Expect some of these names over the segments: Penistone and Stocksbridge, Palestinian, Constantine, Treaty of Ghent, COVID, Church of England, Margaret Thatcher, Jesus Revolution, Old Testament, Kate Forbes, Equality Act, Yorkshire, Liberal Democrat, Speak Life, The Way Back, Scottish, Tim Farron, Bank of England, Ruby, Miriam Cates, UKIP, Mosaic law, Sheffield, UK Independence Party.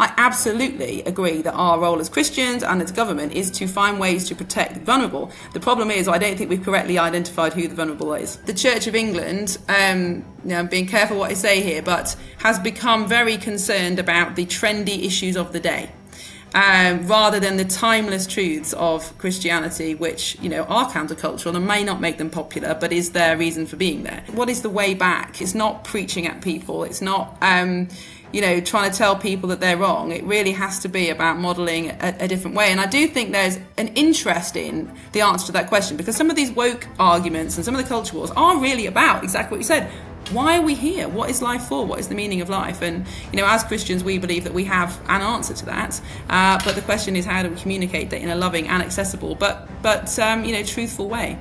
I absolutely agree that our role as Christians and as government is to find ways to protect the vulnerable. The problem is I don't think we've correctly identified who the vulnerable is. The Church of England, now I'm being careful what I say here, but has become very concerned about the trendy issues of the day. Rather than the timeless truths of Christianity, which, you know, are countercultural and may not make them popular, but is their reason for being there. What is the way back? It's not preaching at people. It's not, you know, trying to tell people that they're wrong. It really has to be about modelling a different way. And I do think there's an interest in the answer to that question, because some of these woke arguments and some of the culture wars are really about exactly what you said. Why are we here? What is life for? What is the meaning of life? And, you know, as Christians, we believe that we have an answer to that. But the question is, how do we communicate that in a loving and accessible, but you know, truthful way?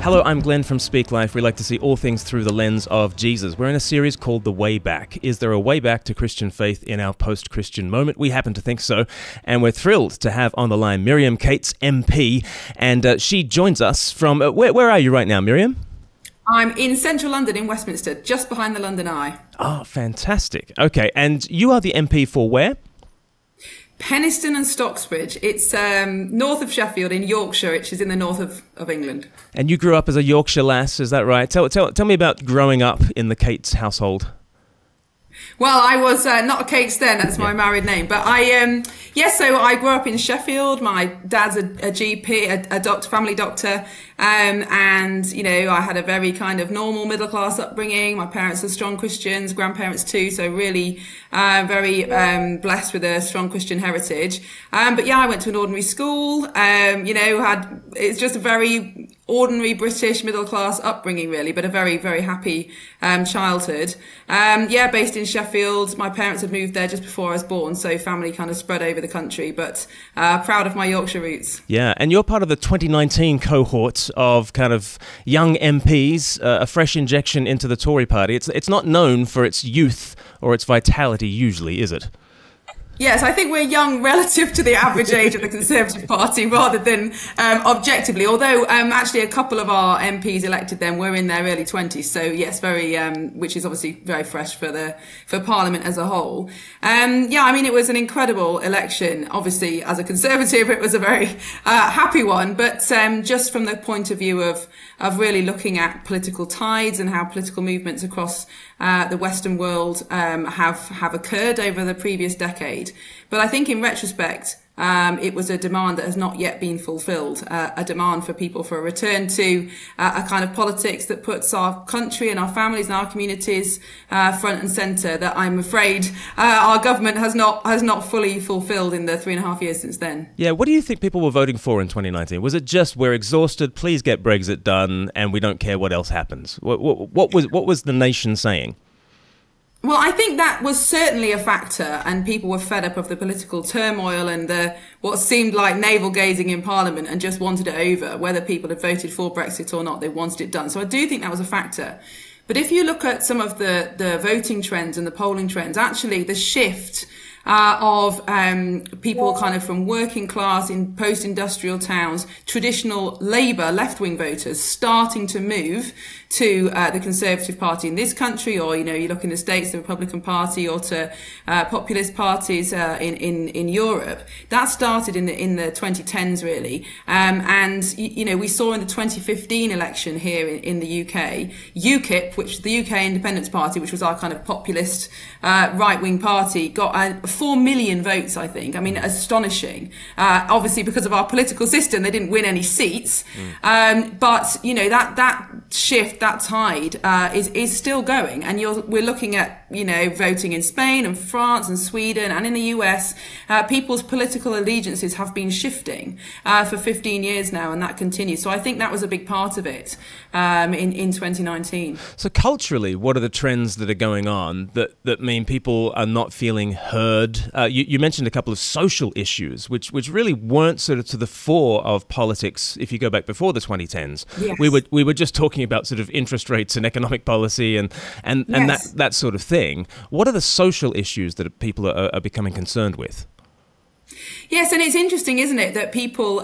Hello, I'm Glenn from Speak Life. We like to see all things through the lens of Jesus. We're in a series called The Way Back. Is there a way back to Christian faith in our post-Christian moment? We happen to think so, and we're thrilled to have on the line Miriam Cates, MP, and she joins us from... where are you right now, Miriam? I'm in central London, in Westminster, just behind the London Eye. Oh, fantastic. Okay, and you are the MP for where? Penistone and Stocksbridge. It's north of Sheffield in Yorkshire, which is in the north of England. And you grew up as a Yorkshire lass, is that right? Tell me about growing up in the Cates household. Well, I was not a Cates then, that's my married name. But I, yes, so I grew up in Sheffield. My dad's a GP, a doctor, family doctor. And, you know, I had a very kind of normal middle class upbringing. My parents are strong Christians, grandparents too. So really very blessed with a strong Christian heritage. But yeah, I went to an ordinary school, you know, it's just a very ordinary British middle class upbringing really, but a very, very happy childhood. Yeah, based in Sheffield. My parents had moved there just before I was born, so family kind of spread over the country, but proud of my Yorkshire roots. Yeah, and you're part of the 2019 cohort of kind of young MPs, a fresh injection into the Tory party. It's not known for its youth or its vitality usually, is it? Yes, I think we're young relative to the average age of the Conservative Party rather than objectively, although actually a couple of our MPs elected then were in their early 20s. So yes, very, which is obviously very fresh for Parliament as a whole. Yeah, I mean, it was an incredible election. Obviously, as a Conservative, it was a very happy one, but just from the point of view of really looking at political tides and how political movements across the Western world have occurred over the previous decade. But I think in retrospect, it was a demand that has not yet been fulfilled, a demand for people for a return to a kind of politics that puts our country and our families and our communities front and centre, that I'm afraid our government has not fully fulfilled in the 3.5 years since then. Yeah, what do you think people were voting for in 2019? Was it just we're exhausted, please get Brexit done and we don't care what else happens? What was the nation saying? Well, I think that was certainly a factor, and people were fed up of the political turmoil and the what seemed like navel-gazing in Parliament and just wanted it over. Whether people had voted for Brexit or not, they wanted it done. So I do think that was a factor. But if you look at some of the voting trends and the polling trends, actually the shift of people kind of from working class in post-industrial towns, traditional Labour left-wing voters starting to move to the Conservative Party in this country, or, you know, you look in the States, the Republican Party, or to populist parties in Europe. That started in the 2010s, really. And, you know, we saw in the 2015 election here in the UK, UKIP, which the UK Independence Party, which was our kind of populist right-wing party, got 4 million votes, I think. I mean, astonishing. Obviously, because of our political system, they didn't win any seats. Mm. But, you know, that shift, that tide is still going. And we're looking at, you know, voting in Spain and France and Sweden and in the US. People's political allegiances have been shifting for 15 years now, and that continues. So I think that was a big part of it in 2019. So culturally, what are the trends that are going on that mean people are not feeling heard? You mentioned a couple of social issues, which really weren't sort of to the fore of politics if you go back before the 2010s. Yes. We were just talking about sort of interest rates and economic policy and, yes, and that sort of thing. What are the social issues that people are becoming concerned with? Yes, and it's interesting, isn't it, that people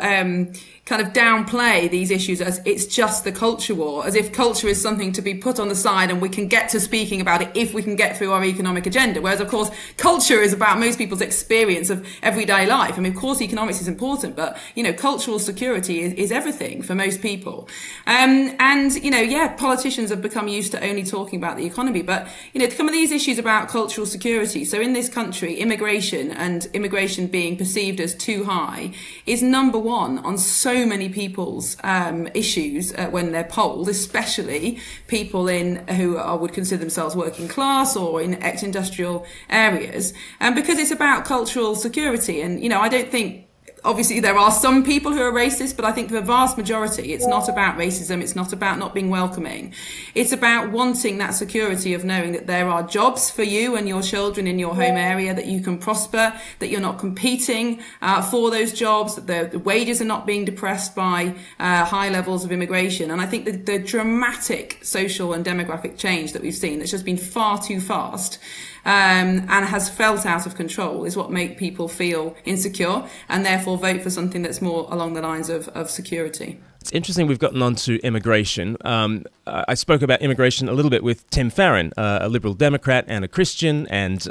kind of downplay these issues as it's just the culture war, as if culture is something to be put on the side and we can get to speaking about it if we can get through our economic agenda. Whereas, of course, culture is about most people's experience of everyday life. I mean, of course, economics is important, but, you know, cultural security is everything for most people. And, you know, yeah, politicians have become used to only talking about the economy, but, you know, some of these issues about cultural security. So in this country, immigration being perceived as too high is number one on so many people's issues when they're polled, especially people who would consider themselves working class or in ex-industrial areas. And because it's about cultural security, and, you know, I don't think, obviously, there are some people who are racist, but I think the vast majority, it's not about racism. It's not about not being welcoming. It's about wanting that security of knowing that there are jobs for you and your children in your home area, that you can prosper, that you're not competing for those jobs, that the wages are not being depressed by high levels of immigration. And I think that the dramatic social and demographic change that we've seen, that's just been far too fast, and has felt out of control, is what make people feel insecure and therefore vote for something that's more along the lines of security. It's interesting we've gotten on to immigration. I spoke about immigration a little bit with Tim Farron, a Liberal Democrat and a Christian, and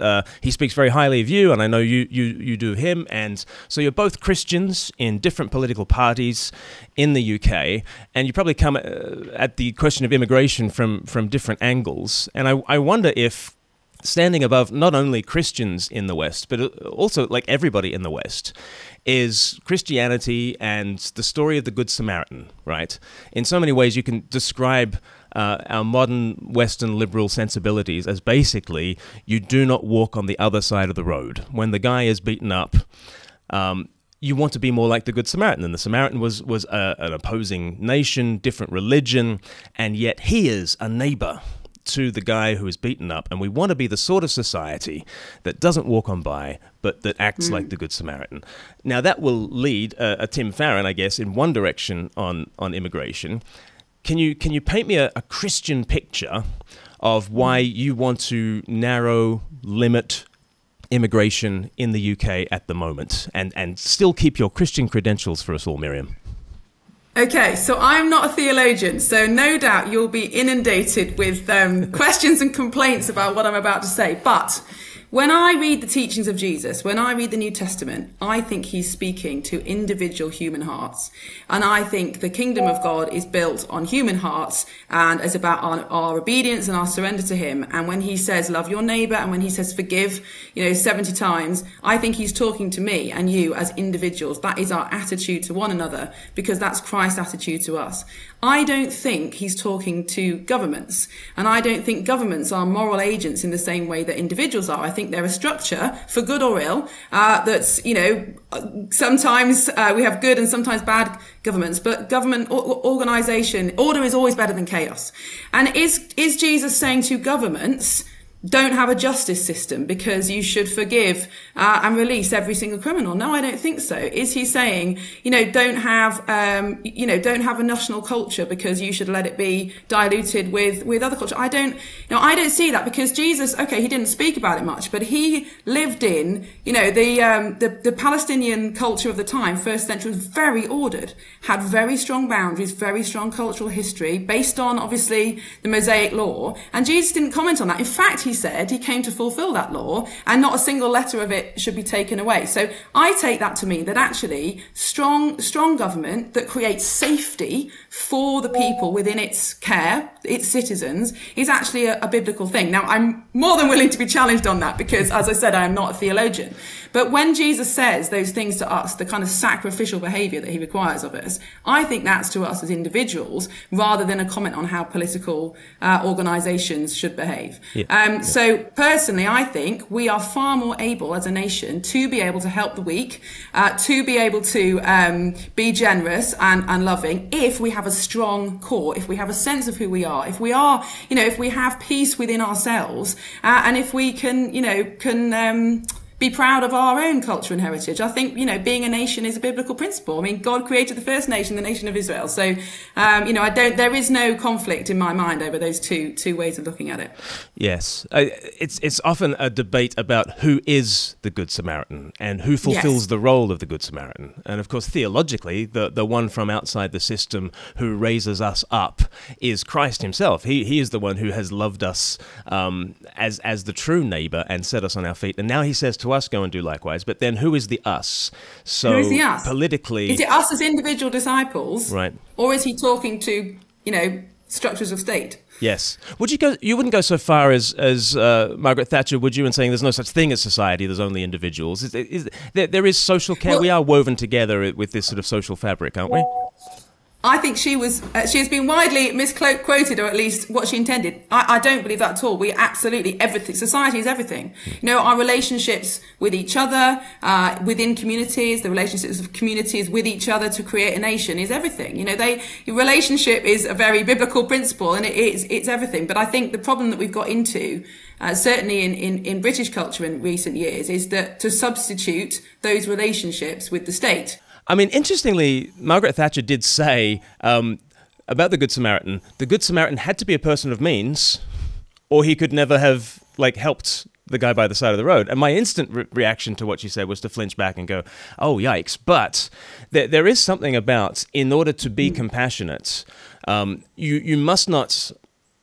he speaks very highly of you, and I know you do him. And so you're both Christians in different political parties in the UK, and you probably come at the question of immigration from different angles. And I wonder if, standing above not only Christians in the West, but also like everybody in the West, is Christianity and the story of the Good Samaritan, right? In so many ways, you can describe our modern Western liberal sensibilities as basically, you do not walk on the other side of the road. When the guy is beaten up, you want to be more like the Good Samaritan. And the Samaritan was an opposing nation, different religion, and yet he is a neighbor to the guy who is beaten up, and we want to be the sort of society that doesn't walk on by, but that acts like the Good Samaritan. Now, that will lead a Tim Farron, I guess, in one direction on immigration. Can you paint me a Christian picture of why you want to limit immigration in the UK at the moment, and still keep your Christian credentials for us all, Miriam? Okay, so I'm not a theologian, so no doubt you'll be inundated with questions and complaints about what I'm about to say. But when I read the teachings of Jesus, when I read the New Testament, I think he's speaking to individual human hearts. And I think the kingdom of God is built on human hearts, and is about our obedience and our surrender to him. And when he says, love your neighbor, and when he says, forgive, you know, 70 times, I think he's talking to me and you as individuals. That is our attitude to one another, because that's Christ's attitude to us. I don't think he's talking to governments, and I don't think governments are moral agents in the same way that individuals are. I think they're a structure, for good or ill, that's, you know, sometimes we have good and sometimes bad governments, but government organization, order is always better than chaos. And is Jesus saying to governments, don't have a justice system because you should forgive and release every single criminal? No, I don't think so. Is he saying, you know, don't have a national culture because you should let it be diluted with other culture? I don't see that, because Jesus, okay, he didn't speak about it much, but he lived in, you know, the Palestinian culture of the time, first century, was very ordered, had very strong boundaries, very strong cultural history, based on obviously the Mosaic law. And Jesus didn't comment on that. In fact, he said he came to fulfill that law, and not a single letter of it should be taken away. So I take that to mean that actually strong government that creates safety for the people within its care, its citizens, is actually a biblical thing. Now, I'm more than willing to be challenged on that, because, as I said, I am not a theologian. But when Jesus says those things to us, the kind of sacrificial behavior that he requires of us, I think that's to us as individuals, rather than a comment on how political organizations should behave. Yeah. So personally, I think we are far more able as a nation to be able to help the weak, to be able to be generous and loving, if we have a strong core, if we have a sense of who we are, if we are, you know, if we have peace within ourselves, and if we can, you know, can be proud of our own culture and heritage. I think, you know, being a nation is a biblical principle. I mean, God created the first nation, the nation of Israel. So, you know, I don't, there is no conflict in my mind over those two ways of looking at it. Yes. It's often a debate about who is the Good Samaritan and who fulfills the role of the Good Samaritan. And of course, theologically, the one from outside the system who raises us up is Christ himself. He is the one who has loved us as the true neighbor and set us on our feet. And now he says to us, go and do likewise. But then who is the us? So is the us? Politically, is it us as individual disciples, right? Or is he talking to, you know, structures of state? Yes. Would you go? You wouldn't go so far as Margaret Thatcher, would you, in saying there's no such thing as society? There's only individuals. There is social care. Well, we are woven together with this sort of social fabric, aren't we? I think she was. She has been widely misquoted, or at least what she intended. I don't believe that at all. We absolutely everything. Society is everything. You know, our relationships with each other, within communities, the relationships of communities with each other to create a nation is everything. You know, relationship is a very biblical principle, and it's everything. But I think the problem that we've got into, certainly in British culture in recent years, is that to substitute those relationships with the state. I mean, interestingly, Margaret Thatcher did say about the Good Samaritan had to be a person of means, or he could never have, like, helped the guy by the side of the road. And my instant reaction to what she said was to flinch back and go, oh, yikes. But there is something about, in order to be compassionate, you must not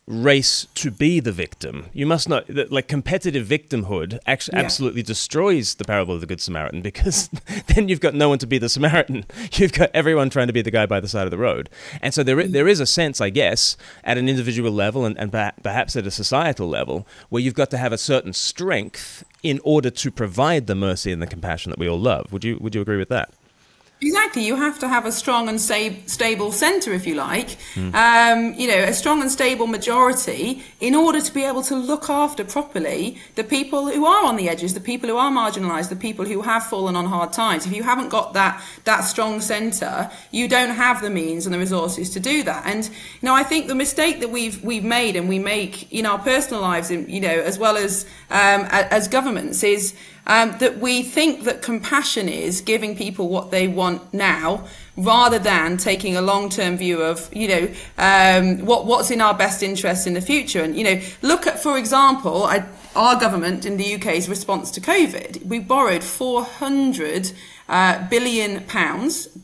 race to be the victim. You must not, like, competitive victimhood actually absolutely destroys the parable of the Good Samaritan, because then you've got no one to be the Samaritan. You've got everyone trying to be the guy by the side of the road. And so there is a sense, I guess, at an individual level and perhaps at a societal level, where you've got to have a certain strength in order to provide the mercy and the compassion that we all love. Would you agree with that? Exactly. You have to have a strong and stable centre, if you like, you know, a strong and stable majority in order to be able to look after properly the people who are on the edges, the people who are marginalised, the people who have fallen on hard times. If you haven't got that strong centre, you don't have the means and the resources to do that. And, you know, I think the mistake that we've made and we make in our personal lives, you know, as well as governments is, that we think that compassion is giving people what they want now, rather than taking a long-term view of, you know, what's in our best interest in the future. And, you know, look at, for example, our government in the UK's response to COVID. We borrowed £400 billion.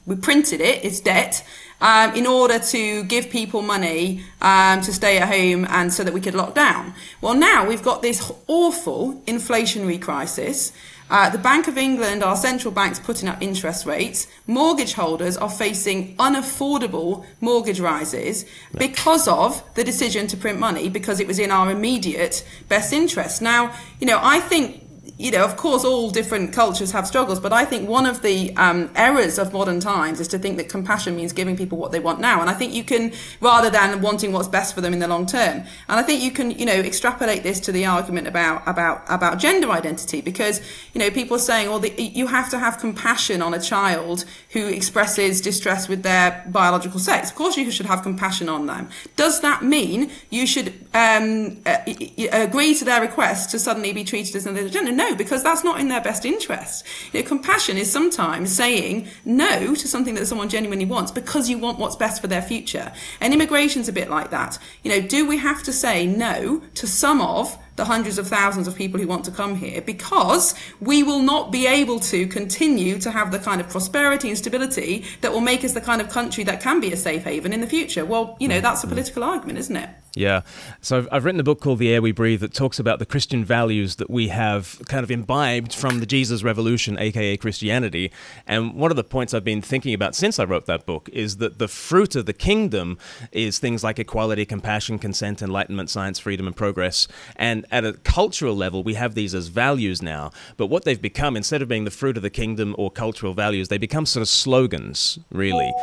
We printed it. It's debt. In order to give people money to stay at home and so that we could lock down. Well, now we've got this awful inflationary crisis. The Bank of England, our central bank's putting up interest rates. Mortgage holders are facing unaffordable mortgage rises because of the decision to print money, because it was in our immediate best interest. Now, you know, I think, you know, of course, all different cultures have struggles, but I think one of the errors of modern times is to think that compassion means giving people what they want now. And I think you can, rather than wanting what's best for them in the long term. And I think you can, you know, extrapolate this to the argument about gender identity, because, you know, people are saying, well, you have to have compassion on a child who expresses distress with their biological sex. Of course, you should have compassion on them. Does that mean you should agree to their request to suddenly be treated as another gender? No. Because that's not in their best interest. You know, compassion is sometimes saying no to something that someone genuinely wants because you want what's best for their future. And immigration's a bit like that. You know, do we have to say no to some of the hundreds of thousands of people who want to come here because we will not be able to continue to have the kind of prosperity and stability that will make us the kind of country that can be a safe haven in the future? Well, you know, that's a political argument, isn't it? Yeah. So I've written a book called The Air We Breathe that talks about the Christian values that we have kind of imbibed from the Jesus Revolution, aka Christianity. And one of the points I've been thinking about since I wrote that book is that the fruit of the kingdom is things like equality, compassion, consent, enlightenment, science, freedom, and progress. And at a cultural level, we have these as values now. But what they've become, instead of being the fruit of the kingdom or cultural values, they become sort of slogans, really.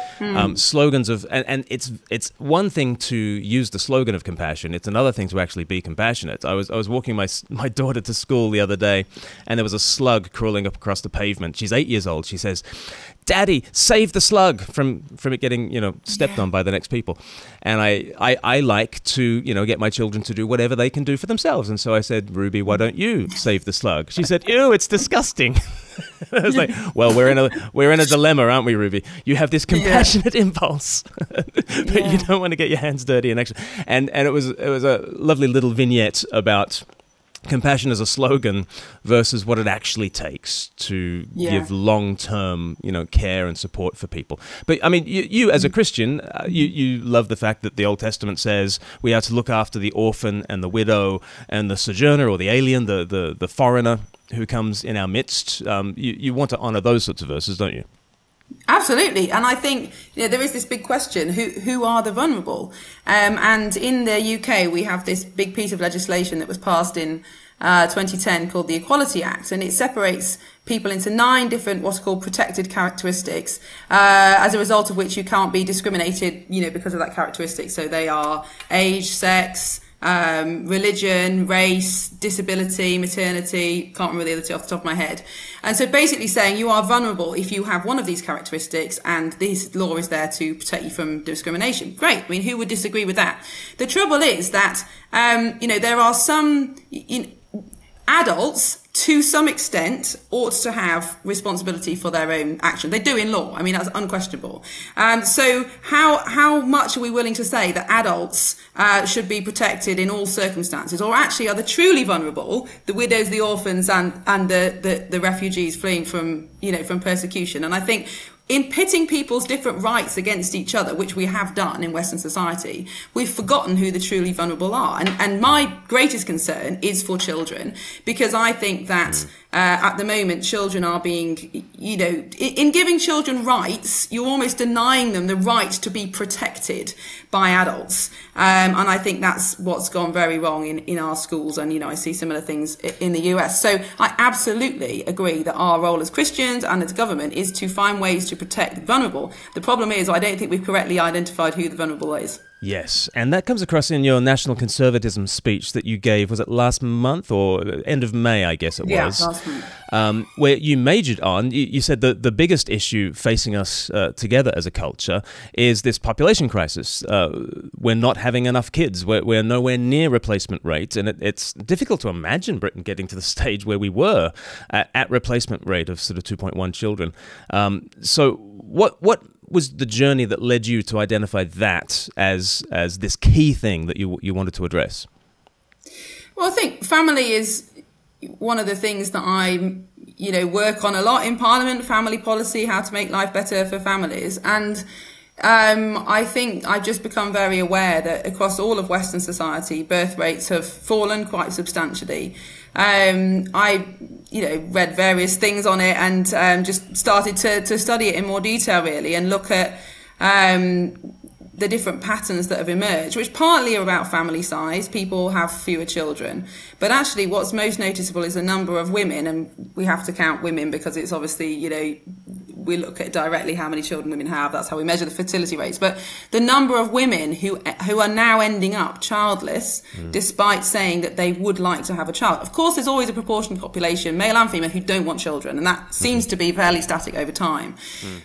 Slogans of, and it's one thing to use the slogan of compassion. It's another thing to actually be compassionate. I was walking my daughter to school the other day, and there was a slug crawling up across the pavement. She's 8 years old. She says, Daddy, save the slug from it getting, you know, stepped on by the next people. And I like to, you know, get my children to do whatever they can do for themselves. And so I said, Ruby, why don't you save the slug? She said, ew, it's disgusting. I was like, well, we're in a dilemma, aren't we, Ruby? You have this compassionate impulse, but you don't want to get your hands dirty in action. And it was a lovely little vignette about compassion as a slogan versus what it actually takes to give long-term, you know, care and support for people. But I mean, you as a Christian, you love the fact that the Old Testament says we are to look after the orphan and the widow and the sojourner or the alien, the foreigner who comes in our midst. You want to honor those sorts of verses, don't you? Absolutely. And I think, you know, there is this big question, who are the vulnerable? And in the UK, we have this big piece of legislation that was passed in 2010 called the Equality Act, and it separates people into 9 different what's called protected characteristics, as a result of which you can't be discriminated, you know, because of that characteristic. So they are age, sex, religion, race, disability, maternity, can't remember the other two off the top of my head. And so basically saying you are vulnerable if you have one of these characteristics, and this law is there to protect you from discrimination. Great. I mean, who would disagree with that? The trouble is that, you know, there are some adults to some extent ought to have responsibility for their own action. They do in law. I mean, that's unquestionable. So how much are we willing to say that adults should be protected in all circumstances? Or actually, are the truly vulnerable, the widows, the orphans, and the refugees fleeing from, you know, from persecution? And I think in pitting people's different rights against each other, which we have done in Western society, we've forgotten who the truly vulnerable are. And my greatest concern is for children, because I think that at the moment, children are being, you know, in giving children rights, you're almost denying them the right to be protected by adults. And I think that's what's gone very wrong in our schools. And, you know, I see similar things in the US. So I absolutely agree that our role as Christians and as government is to find ways to protect the vulnerable. The problem is, I don't think we've correctly identified who the vulnerable is. Yes, and that comes across in your national conservatism speech that you gave, was it last month or end of May, I guess it was? Yeah, last month. Where you majored on, you said that the biggest issue facing us together as a culture is this population crisis. We're not having enough kids. We're nowhere near replacement rates, and it's difficult to imagine Britain getting to the stage where we were at replacement rate of sort of 2.1 children. So what was the journey that led you to identify that as this key thing that you wanted to address? Well, I think family is one of the things that I, you know, work on a lot in Parliament, family policy, how to make life better for families. And I think I've just become very aware that across all of Western society, birth rates have fallen quite substantially. I, you know, read various things on it and just started to study it in more detail, really, and look at the different patterns that have emerged, which partly are about family size. People have fewer children, but actually what's most noticeable is the number of women, and we have to count women because it's obviously, you know, we look at directly how many children women have. That's how we measure the fertility rates. But the number of women who are now ending up childless, despite saying that they would like to have a child. Of course, there's always a proportion of the population, male and female, who don't want children, and that seems to be fairly static over time.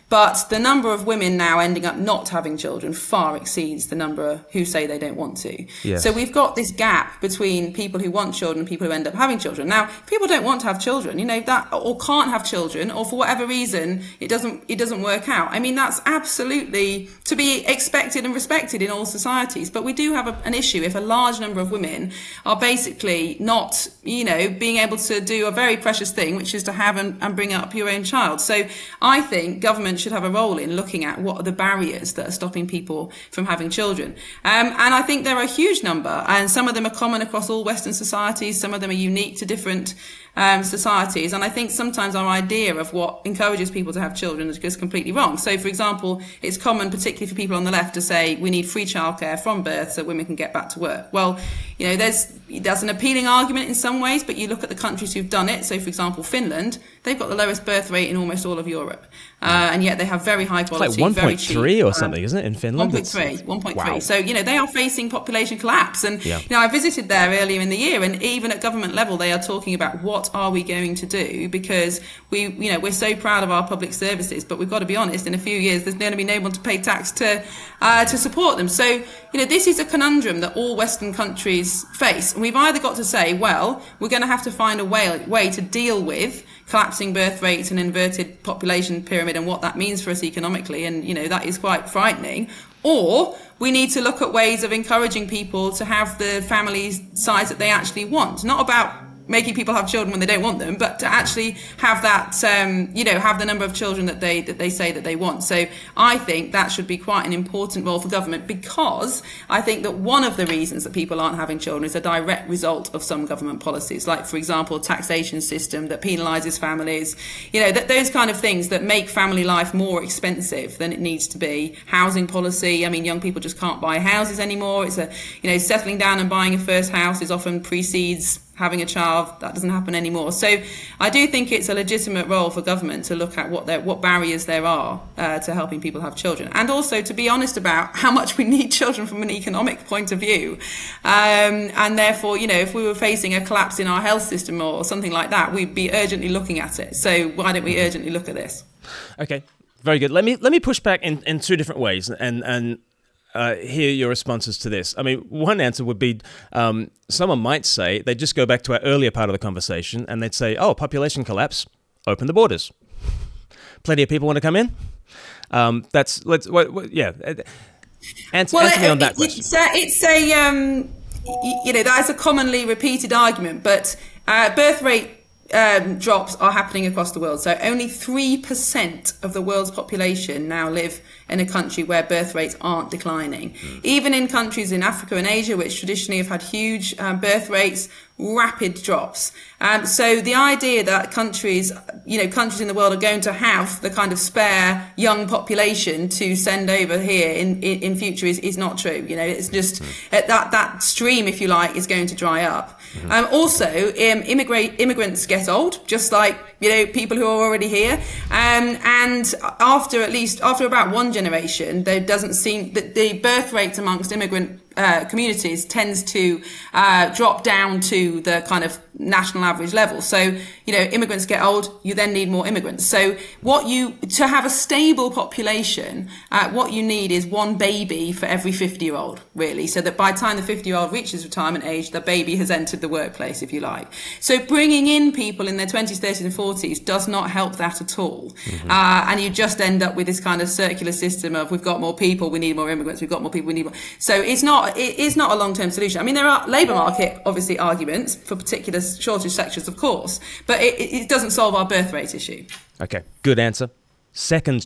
But the number of women now ending up not having children far exceeds the number who say they don't want to. Yes. So we've got this gap between people who want children and people who end up having children. Now, people don't want to have children, you know, that, or can't have children, or for whatever reason it doesn't work out. I mean, that's absolutely to be expected and respected in all societies. But we do have an issue if a large number of women are basically not, you know, being able to do a very precious thing, which is to have and bring up your own child. So I think government should have a role in looking at what are the barriers that are stopping people from having children. And I think there are a huge number, and some of them are common across all Western societies, some of them are unique to different societies. And I think sometimes our idea of what encourages people to have children is just completely wrong. So, for example, it's common, particularly for people on the left, to say we need free childcare from birth so women can get back to work. Well, you know, there's That's an appealing argument in some ways, but you look at the countries who've done it. So, for example, Finland, they've got the lowest birth rate in almost all of Europe. And yet they have very high quality, like 1.3 or something, isn't it, in Finland? 1.3, 1.3. Wow. So, you know, they are facing population collapse. And, yeah, you know, I visited there earlier in the year, and even at government level, they are talking about what are we going to do, because we, you know, we're so proud of our public services, but we've got to be honest, in a few years, there's going to be no one to pay tax to support them. So, you know, this is a conundrum that all Western countries face. And we've either got to say, well, we're going to have to find a way to deal with collapsing birth rates and inverted population pyramid and what that means for us economically. And, you know, that is quite frightening. Or we need to look at ways of encouraging people to have the family size that they actually want. Not about making people have children when they don't want them, but to actually have that, you know, have the number of children that they say that they want. So I think that should be quite an important role for government, because I think that one of the reasons that people aren't having children is a direct result of some government policies, like, for example, taxation system that penalises families, you know, that those kind of things that make family life more expensive than it needs to be. Housing policy, I mean, young people just can't buy houses anymore. It's a, you know, settling down and buying a first house is often precedes having a child. That doesn't happen anymore. So I do think it's a legitimate role for government to look at what barriers there are to helping people have children, and also to be honest about how much we need children from an economic point of view. And therefore, you know, if we were facing a collapse in our health system or something like that, we'd be urgently looking at it. So why don't we urgently look at this? Okay, very good. Let me push back in two different ways and hear your responses to this. I mean, one answer would be someone might say they'd just go back to our earlier part of the conversation and they'd say, oh, population collapse, open the borders. Plenty of people want to come in. Yeah. Answer me on that question. You know, that's a commonly repeated argument, but birth rate drops are happening across the world. So only 3% of the world's population now live in a country where birth rates aren't declining. Even in countries in Africa and Asia, which traditionally have had huge birth rates, rapid drops. So the idea that countries in the world are going to have the kind of spare young population to send over here in future is not true. You know, it's just that stream, if you like, is going to dry up. Also, immigrants get old, just like, you know, people who are already here. And after about one generation, there doesn't seem that the birth rates amongst immigrant communities tends to drop down to the kind of national average level. So, you know, immigrants get old, you then need more immigrants. So to have a stable population, what you need is one baby for every 50-year-old, really, so that by the time the 50-year-old reaches retirement age, the baby has entered the workplace, if you like. So bringing in people in their 20s, 30s and 40s does not help that at all. And you just end up with this kind of circular system of we've got more people, we need more immigrants, we've got more people, we need more. So it is not a long-term solution. I mean, there are labour market, obviously, arguments for particular shortage sectors, of course, but it doesn't solve our birth rate issue. Okay, good answer. Second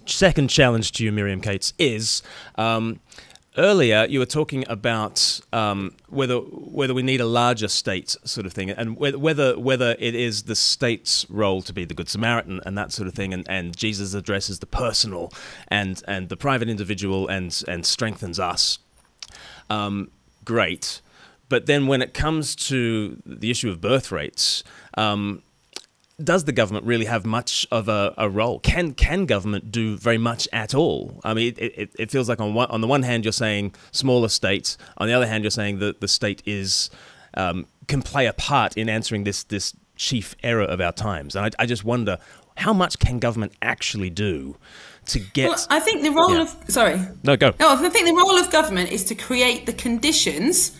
challenge to you, Miriam Cates, is earlier you were talking about whether we need a larger state sort of thing, and whether it is the state's role to be the Good Samaritan and that sort of thing, and Jesus addresses the personal and the private individual and strengthens us. Great. But then when it comes to the issue of birth rates, does the government really have much of a role? Can government do very much at all? I mean, it feels like on the one hand, you're saying smaller states. On the other hand, you're saying that the state is can play a part in answering this chief error of our times. And I just wonder, how much can government actually do to get... Well, I think the role of... Sorry. No, go. No, I think the role of government is to create the conditions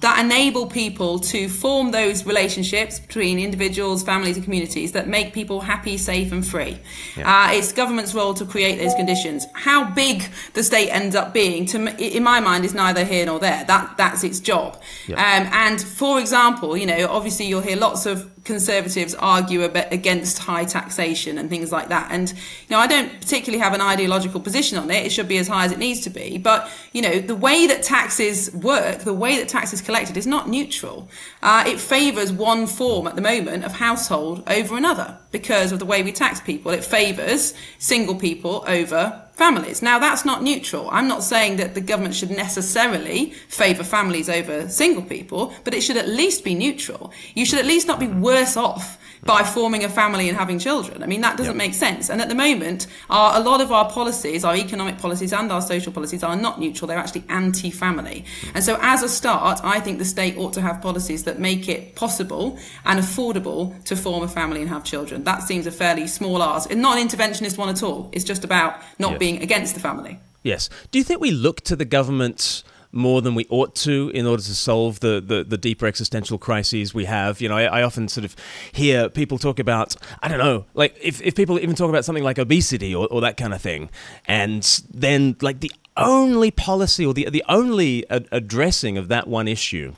that enable people to form those relationships between individuals, families and communities that make people happy, safe and free. Yeah. It's government's role to create those conditions. How big the state ends up being, in my mind, is neither here nor there. That's its job. Yeah. And for example, you know, obviously you'll hear lots of Conservatives argue a bit against high taxation and things like that. And, you know, I don't particularly have an ideological position on it. It should be as high as it needs to be. But, you know, the way that taxes work, the way that taxes collected is not neutral. It favours one form at the moment of household over another because of the way we tax people. It favours single people over families. Now, that's not neutral. I'm not saying that the government should necessarily favour families over single people, but it should at least be neutral. You should at least not be worse off by forming a family and having children. I mean, that doesn't make sense. And at the moment, a lot of our policies, our economic policies and our social policies, are not neutral. They're actually anti-family. And so as a start, I think the state ought to have policies that make it possible and affordable to form a family and have children. That seems a fairly small ask, and not an interventionist one at all. It's just about not being against the family. Yes. Do you think we look to the government more than we ought to in order to solve the deeper existential crises we have? You know, I often sort of hear people talk about, I don't know, like if people even talk about something like obesity or that kind of thing, and then like the only policy or the only addressing of that one issue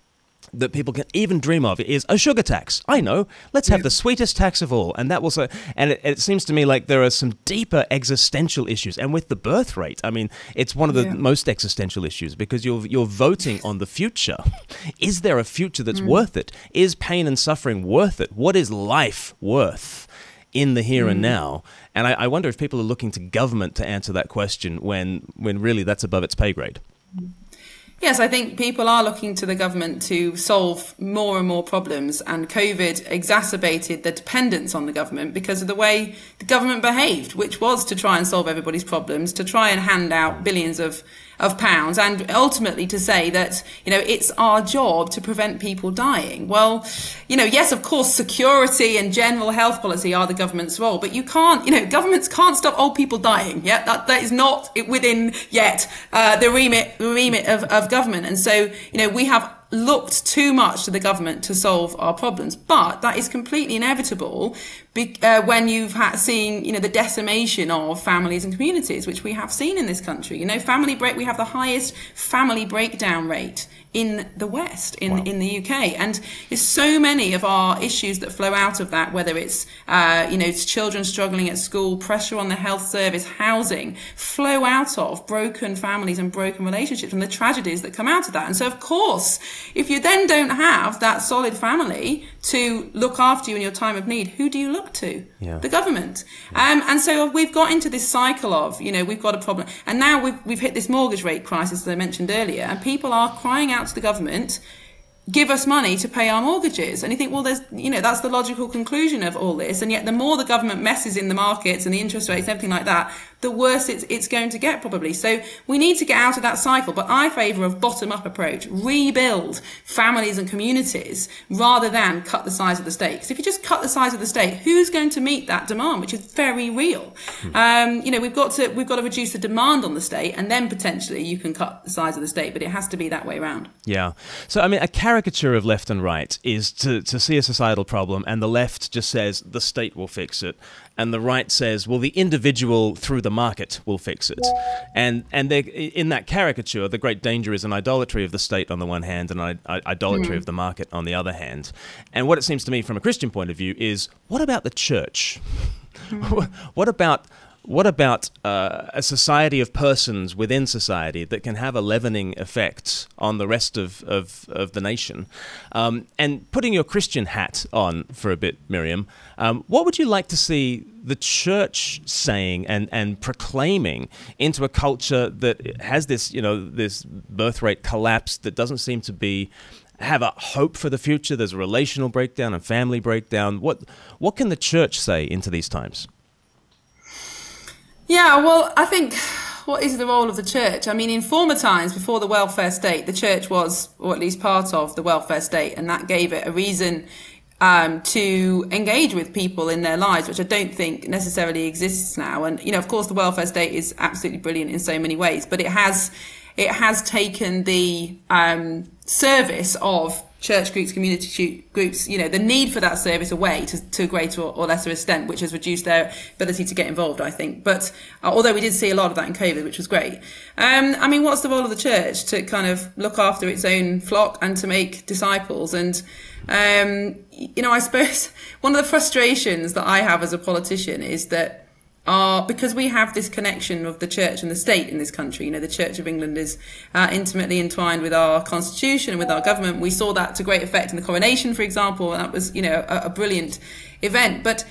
that people can even dream of is a sugar tax. I know, let's have the sweetest tax of all, and that will so. And it seems to me like there are some deeper existential issues, and with the birth rate, I mean, it's one of the most existential issues, because you're voting on the future. Is there a future that's worth it? Is pain and suffering worth it? What is life worth in the here and now? And I wonder if people are looking to government to answer that question when really that's above its pay grade. Yes, I think people are looking to the government to solve more and more problems, and COVID exacerbated the dependence on the government because of the way the government behaved, which was to try and solve everybody's problems, to try and hand out billions of pounds, and ultimately to say that, you know, it's our job to prevent people dying. Well, you know, yes, of course, security and general health policy are the government's role, but you can't, you know, governments can't stop old people dying. Yeah, that is not within yet the remit of government. And so, you know, we have looked too much to the government to solve our problems, but that is completely inevitable when you've seen, you know, the decimation of families and communities, which we have seen in this country. You know, we have the highest family breakdown rate in the West, in the UK. And there's so many of our issues that flow out of that, whether it's, you know, it's children struggling at school, pressure on the health service, housing, flow out of broken families and broken relationships and the tragedies that come out of that. And so, of course, if you then don't have that solid family to look after you in your time of need, who do you look to? Yeah. The government. Yeah. And so we've got into this cycle of, you know, we've got a problem. And now we've hit this mortgage rate crisis, as I mentioned earlier, and people are crying out to the government, give us money to pay our mortgages. And you think, well, there's, you know, that's the logical conclusion of all this. And yet the more the government messes in the markets and the interest rates and everything like that, the worse it's going to get, probably. So we need to get out of that cycle. But I favour a bottom-up approach. Rebuild families and communities rather than cut the size of the state. Because if you just cut the size of the state, who's going to meet that demand, which is very real? You know, we've got to reduce the demand on the state, and then potentially you can cut the size of the state. But it has to be that way around. Yeah. So, I mean, a caricature of left and right is to see a societal problem, and the left just says the state will fix it, and the right says, well, the individual through the market will fix it. And in that caricature, the great danger is an idolatry of the state on the one hand and an idolatry of the market on the other hand. And what it seems to me from a Christian point of view is, what about the church? What about a society of persons within society that can have a leavening effect on the rest of the nation? And putting your Christian hat on for a bit, Miriam, what would you like to see the church saying and proclaiming into a culture that has this, you know, this birth rate collapse that doesn't seem to be have a hope for the future? There's a relational breakdown and family breakdown. What can the church say into these times? Yeah, well, I think, what is the role of the church? I mean, in former times, before the welfare state, the church was, or at least part of, the welfare state, and that gave it a reason to engage with people in their lives, which I don't think necessarily exists now. And, you know, of course, the welfare state is absolutely brilliant in so many ways, but it has taken the service of church groups, community groups, you know, the need for that service away to a greater or lesser extent, which has reduced their ability to get involved, I think. But although we did see a lot of that in COVID, which was great. I mean, what's the role of the church? To kind of look after its own flock and to make disciples. And, you know, I suppose one of the frustrations that I have as a politician is that are, because we have this connection of the church and the state in this country. You know, the Church of England is intimately entwined with our constitution and with our government. We saw that to great effect in the coronation, for example, and that was, you know, a brilliant event. But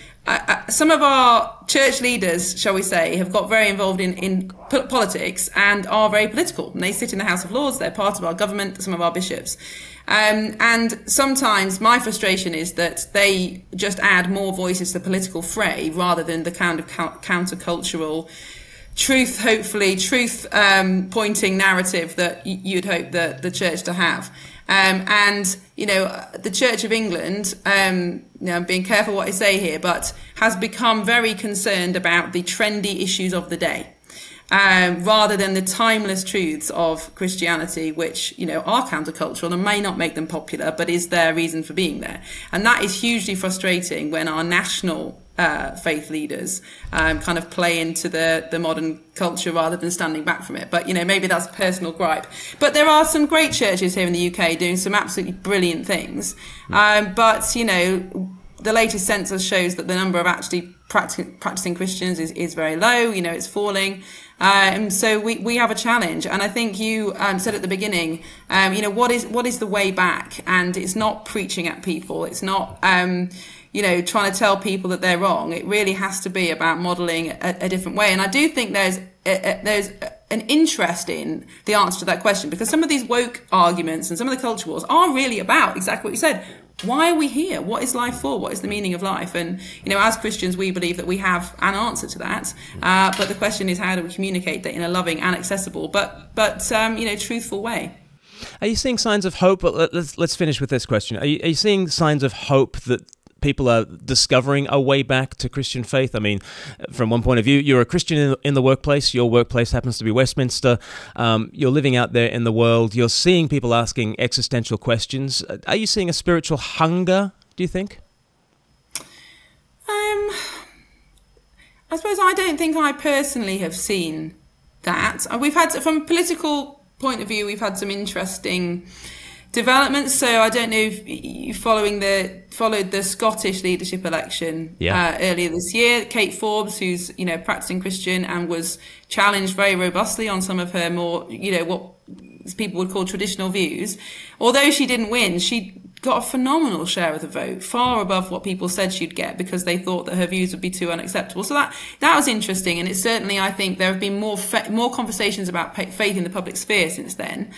some of our church leaders, shall we say, have got very involved in politics and are very political. And they sit in the House of Lords. They're part of our government, some of our bishops. And sometimes my frustration is that they just add more voices to the political fray rather than the kind of countercultural truth, hopefully, truth-pointing narrative that you'd hope that the church to have. And, you know, the Church of England, you know, I'm being careful what I say here, but has become very concerned about the trendy issues of the day, rather than the timeless truths of Christianity, which, you know, are countercultural and may not make them popular, but is their reason for being there. And that is hugely frustrating when our national faith leaders kind of play into the modern culture rather than standing back from it. But, you know, maybe that's a personal gripe. But there are some great churches here in the UK doing some absolutely brilliant things. But, you know, the latest census shows that the number of actually practicing Christians is very low. You know, it's falling. So we have a challenge. And I think you said at the beginning, you know, what is the way back? And it's not preaching at people. It's not, you know, trying to tell people that they're wrong. It really has to be about modelling a different way. And I do think there's an interest in the answer to that question, because some of these woke arguments and some of the culture wars are really about exactly what you said. Why are we here? What is life for? What is the meaning of life? And, you know, as Christians, we believe that we have an answer to that. But the question is, how do we communicate that in a loving and accessible, but you know, truthful way? Are you seeing signs of hope? Let's finish with this question. Are you seeing signs of hope that people are discovering a way back to Christian faith? I mean, from one point of view, you're a Christian in the workplace. Your workplace happens to be Westminster. You're living out there in the world. You're seeing people asking existential questions. Are you seeing a spiritual hunger, do you think? I suppose I don't think I personally have seen that. We've had, from a political point of view, we've had some interesting developments. So I don't know if you followed the Scottish leadership election earlier this year. Kate Forbes, who's, you know, practicing Christian and was challenged very robustly on some of her more, you know, what people would call traditional views. Although she didn't win, she got a phenomenal share of the vote, far above what people said she'd get because they thought that her views would be too unacceptable. So that was interesting. And it's certainly, I think, there have been more conversations about faith in the public sphere since then,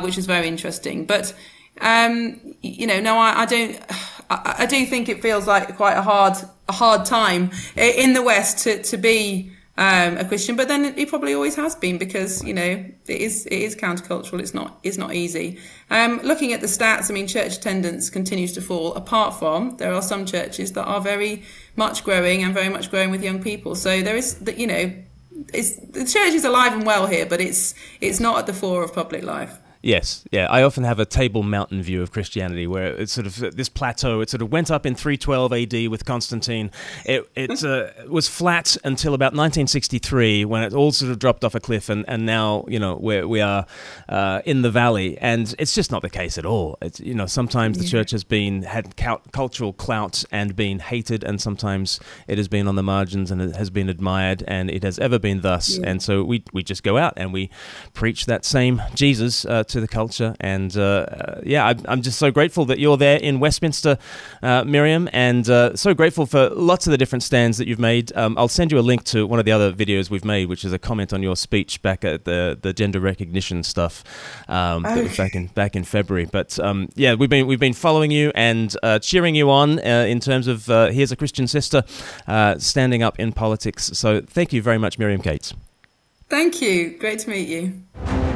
which is very interesting. But, you know, no, I do think it feels like quite a hard time in the West to be a Christian, but then it probably always has been, because, you know, it is countercultural. It's not easy. Looking at the stats, I mean, church attendance continues to fall, apart from there are some churches that are very much growing and very much growing with young people. So there is, you know, the church is alive and well here, but it's not at the fore of public life. Yes, yeah. I often have a Table Mountain view of Christianity, where it's sort of this plateau. It sort of went up in 312 AD with Constantine. It was flat until about 1963, when it all sort of dropped off a cliff, and now, you know, we are in the valley, and it's just not the case at all. It's, you know, sometimes the church has had cultural clout and been hated, and sometimes it has been on the margins and it has been admired, and it has ever been thus. Yeah. And so we just go out and we preach that same Jesus to the culture, and yeah, I'm just so grateful that you're there in Westminster, Miriam, and so grateful for lots of the different stands that you've made. I'll send you a link to one of the other videos we've made, which is a comment on your speech back at the gender recognition stuff that was back in February. But yeah, we've been following you and cheering you on in terms of here's a Christian sister standing up in politics. So thank you very much, Miriam Cates. Thank you. Great to meet you.